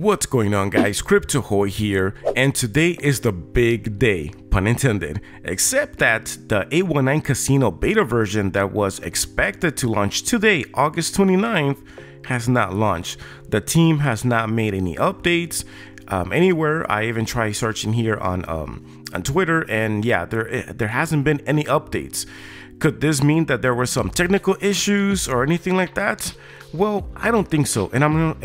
What's going on, guys? CryptoHoy here, and today is the big day, pun intended, except that the 819 Casino beta version that was expected to launch today, August 29th, has not launched. The team has not made any updates anywhere. I even tried searching here on Twitter, and yeah, there hasn't been any updates. Could this mean that there were some technical issues or anything like that? Well, I don't think so, and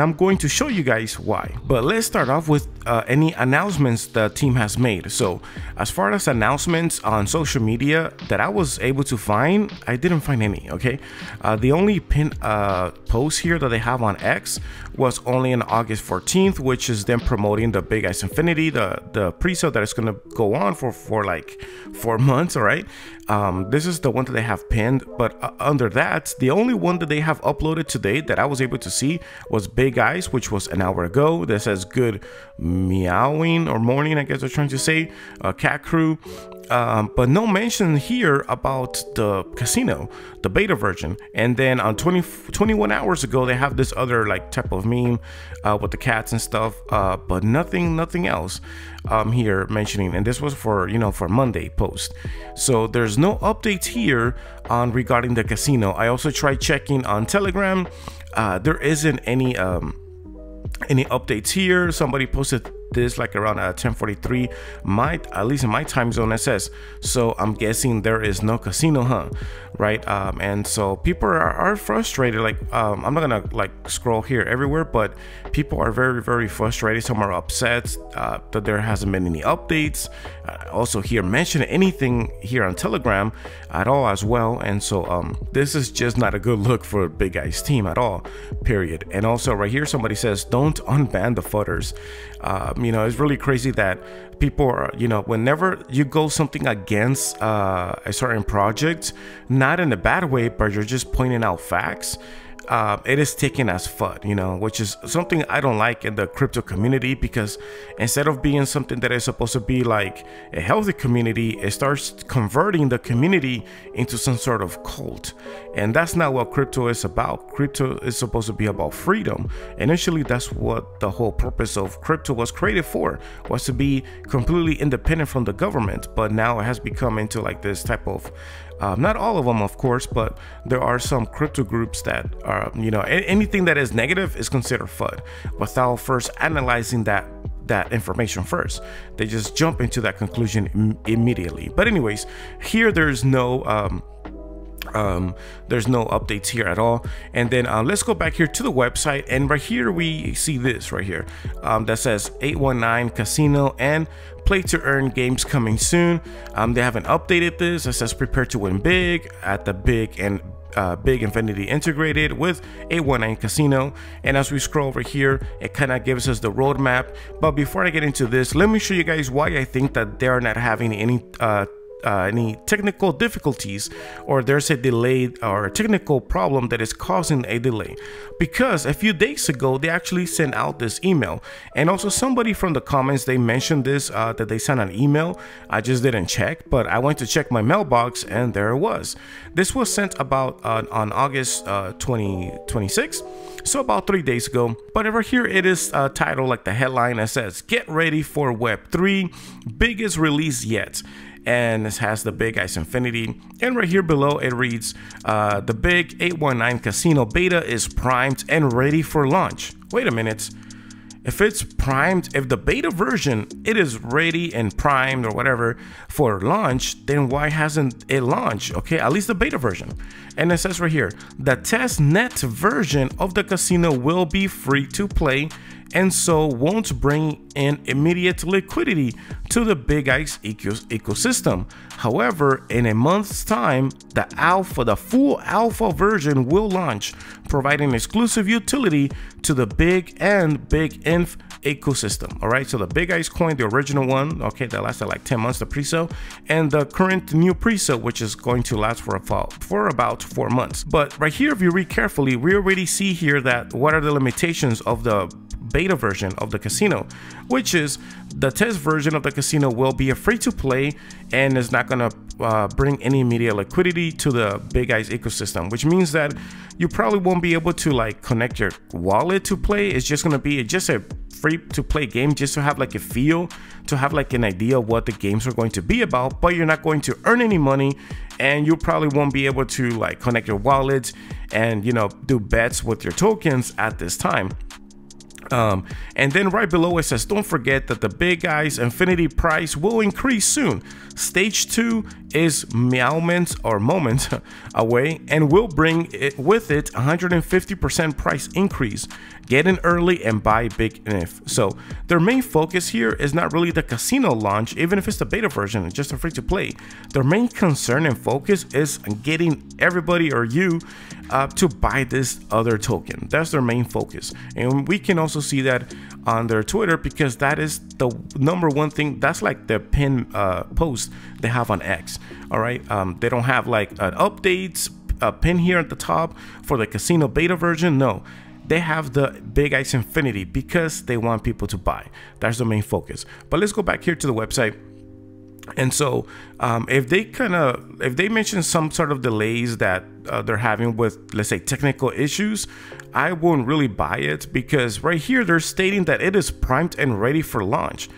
I'm going to show you guys why. But let's start off with any announcements the team has made. So as far as announcements on social media that I was able to find, I didn't find any, okay? The only post here that they have on X was only on August 14th, which is them promoting the Big Eyes Infinity, the pre-sale that is gonna go on for like 4 months, all right? This is the one that they have pinned, but under that, the only one that they have uploaded today that I was able to see was Big Eyes, which was an hour ago. That says good meowing or morning, I guess they're trying to say, cat crew, but no mention here about the casino, the beta version. And then on 21 hours ago, they have this other like type of meme with the cats and stuff, but nothing else here mentioning. And this was for, you know, for Monday post. So there's no updates here on regarding the casino. I also tried checking on Telegram. There isn't any updates here. Somebody posted this like around 10:43, at least in my time zone, it says. So I'm guessing there is no casino, huh? Right? And so people are frustrated. Like, I'm not gonna like scroll here everywhere, but people are very, very frustrated. Some are upset that there hasn't been any updates. Also here mention anything here on Telegram at all as well. And so this is just not a good look for Big Eyes team at all, period. And also right here somebody says don't unban the footers. You know, it's really crazy that people are, you know, whenever you go something against a certain project, not in a bad way, but you're just pointing out facts, it is taken as FUD, you know, which is something I don't like in the crypto community, because instead of being something that is supposed to be like a healthy community, it starts converting the community into some sort of cult. And that's not what crypto is about. Crypto is supposed to be about freedom. Initially, that's what the whole purpose of crypto was created for, was to be completely independent from the government. But now it has become into like this type of, not all of them, of course, but there are some crypto groups that are, you know, anything that is negative is considered FUD without first analyzing that information first. They just jump into that conclusion immediately. But anyways, here there's no updates here at all. And then let's go back here to the website, and right here we see this right here that says 819 Casino and play to earn games coming soon. They haven't updated this. It says prepare to win big at the Big Infinity integrated with 819 Casino. And as we scroll over here, it kind of gives us the roadmap. But before I get into this, let me show you guys why I think that they're not having any technical difficulties, or there's a delay or a technical problem that is causing a delay. Because a few days ago they actually sent out this email, and also somebody from the comments, they mentioned this that they sent an email. I just didn't check, but I went to check my mailbox and there it was. This was sent about on August 26th, so about 3 days ago. But over here it is titled like the headline that says get ready for Web3 biggest release yet. And this has the Big Eyes Infinity. And right here below it reads, the big 819 Casino beta is primed and ready for launch. Wait a minute. If it's primed, if the beta version, it is ready and primed or whatever for launch, then why hasn't it launched? Okay, at least the beta version. And it says right here, the testnet version of the casino will be free to play and so won't bring in immediate liquidity to the Big Eyes ecosystem. However, in a month's time, the full alpha version will launch, providing exclusive utility to the Big and Big Inf ecosystem. All right, so the Big Eyes coin, the original one, okay, that lasted like 10 months, the pre-sale, and the current new pre-sale, which is going to last for about 4 months. But right here, if you read carefully, we already see here that what are the limitations of the beta version of the casino, which is the test version of the casino will be a free to play and is not going to bring any immediate liquidity to the Big Eyes ecosystem, which means that you probably won't be able to like connect your wallet to play. It's just gonna be just a free to play game, just to have like a feel, to have like an idea of what the games are going to be about, but you're not going to earn any money, and you probably won't be able to like connect your wallets and, you know, do bets with your tokens at this time. And then right below it says, don't forget that the Big Eyes Infinity price will increase soon. Stage 2 is moments away and will bring it with it 150% price increase. Get in early and buy big if. So their main focus here is not really the casino launch, even if it's the beta version, just a free to play. Their main concern and focus is getting everybody or you to buy this other token. That's their main focus. And we can also see that on their Twitter, because that is the number one thing. That's like the pin post they have on X. All right. They don't have like an updates pin here at the top for the casino beta version. No, they have the Big Eyes Infinity because they want people to buy. That's the main focus. But let's go back here to the website. And so if they mention some sort of delays that they're having with, let's say, technical issues, I won't really buy it, because right here they're stating that it is primed and ready for launch.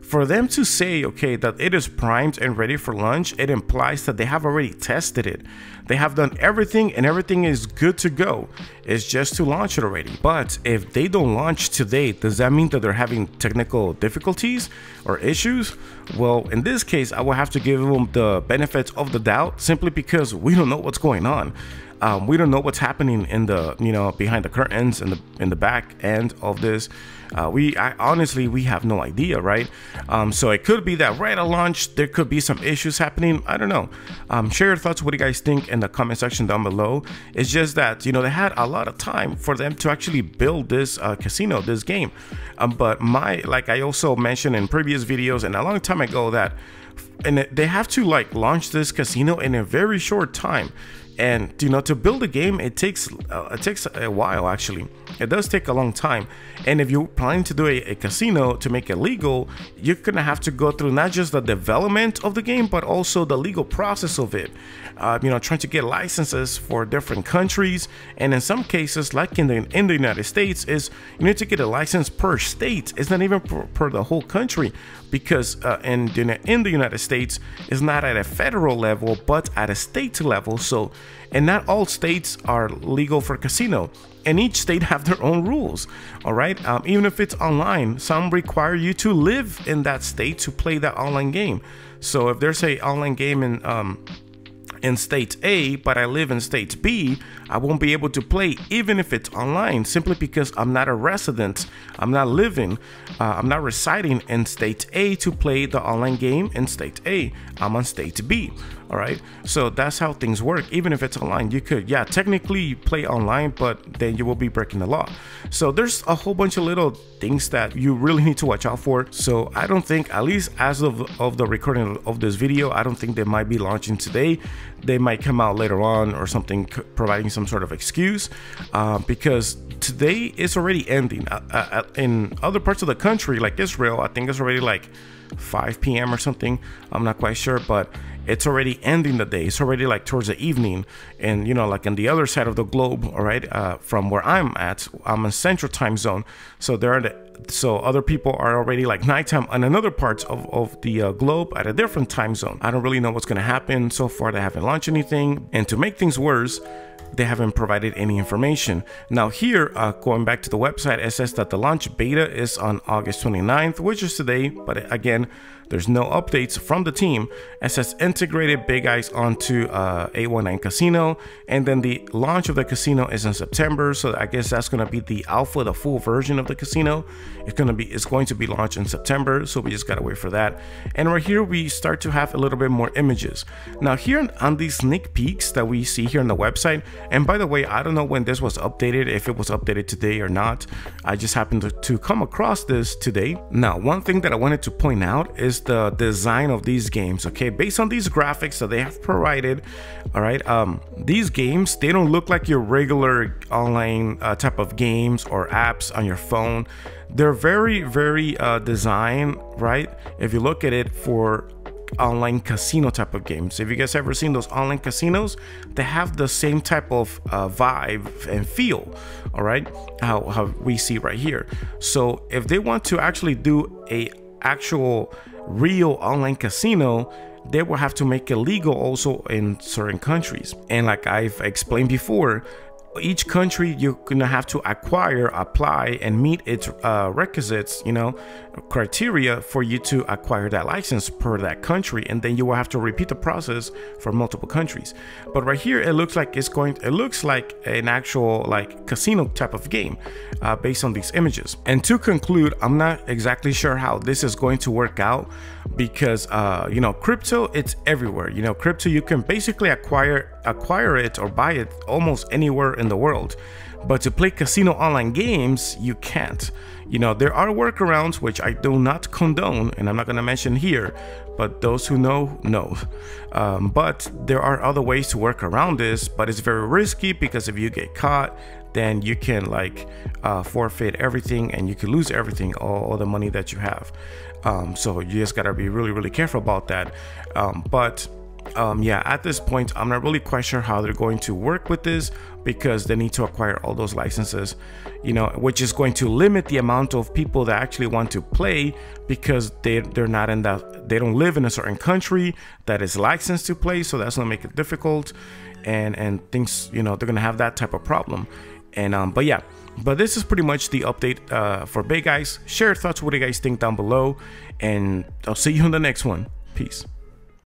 For them to say, okay, that it is primed and ready for launch, it implies that they have already tested it. They have done everything and everything is good to go. It's just to launch it already. But if they don't launch today, does that mean that they're having technical difficulties or issues? Well, in this case, I will have to give them the benefits of the doubt, simply because we don't know what's going on. We don't know what's happening in the, you know, behind the curtains and in the back end of this. Honestly, we have no idea, right? So it could be that right at launch there could be some issues happening. I don't know. Share your thoughts. What do you guys think in the comment section down below? It's just that, you know, they had a lot of time for them to actually build this casino, this game. But like I also mentioned in previous videos and a long time ago, that they have to like launch this casino in a very short time. And, you know, to build a game, it takes a while, actually. It does take a long time. And if you're planning to do a casino to make it legal, you're going to have to go through not just the development of the game, but also the legal process of it. You know, trying to get licenses for different countries. And in some cases, like in the United States, is you need to get a license per state. It's not even per the whole country, because in the United States, it's not at a federal level, but at a state level. So, and not all states are legal for casino, and each state have their own rules. All right. Even if it's online, some require you to live in that state to play that online game. So if there's a online game in state A, but I live in state B, I won't be able to play, even if it's online, simply because I'm not a resident. I'm not living, I'm not residing in state A to play the online game in state A. I'm on state B. All right. So that's how things work. Even if it's online, you could, yeah, technically play online, but then you will be breaking the law. So there's a whole bunch of little things that you really need to watch out for. So I don't think, at least as of the recording of this video, I don't think they might be launching today. They might come out later on or something, providing some sort of excuse, because today it's already ending. In other parts of the country, like Israel, I think it's already like 5 p.m. or something. I'm not quite sure, but it's already ending the day. It's already like towards the evening. And, you know, like on the other side of the globe, all right, from where I'm at, I'm in Central Time Zone. So so other people are already like nighttime on another parts of the globe at a different time zone. I don't really know what's going to happen. So far, they haven't launched anything. And to make things worse, they haven't provided any information. Now here, going back to the website, it says that the launch beta is on August 29th, which is today, but again, there's no updates from the team. It says integrated Big Eyes onto 819 Casino, and then the launch of the casino is in September. So I guess that's going to be the alpha, the full version of the casino. It's going to be launched in September. So we just got to wait for that. And right here, we start to have a little bit more images. Now here on these sneak peeks that we see here on the website, and by the way, I don't know when this was updated, if it was updated today or not. I just happened to come across this today. Now, one thing that I wanted to point out is the design of these games. Okay, based on these graphics that they have provided, all right, these games, they don't look like your regular online type of games or apps on your phone. They're very, very design, right? If you look at it for like online casino type of games. If you guys ever seen those online casinos, they have the same type of vibe and feel, all right, how we see right here. So if they want to actually do a actual real online casino, they will have to make it legal also in certain countries. And like I've explained before, each country you're gonna have to acquire, apply, and meet its requisites, you know, criteria for you to acquire that license per that country, and then you will have to repeat the process for multiple countries. But right here it looks like it's going, it looks like an actual like casino type of game based on these images. And to conclude, I'm not exactly sure how this is going to work out, because you know, crypto, it's everywhere. You know, crypto, you can basically acquire it or buy it almost anywhere in the world, but to play casino online games, you can't. You know, there are workarounds, which I do not condone, and I'm not going to mention here, but those who know. But there are other ways to work around this, but it's very risky, because if you get caught, then you can like forfeit everything, and you can lose everything, all the money that you have. So you just gotta be really, really careful about that. Yeah, at this point, I'm not really quite sure how they're going to work with this, because they need to acquire all those licenses, you know, which is going to limit the amount of people that actually want to play, because they're not in that, they don't live in a certain country that is licensed to play. So that's gonna make it difficult, and things, you know, they're gonna have that type of problem. And but yeah, but this is pretty much the update for Big Eyes. Share your thoughts, what do you guys think down below, and I'll see you in the next one. Peace.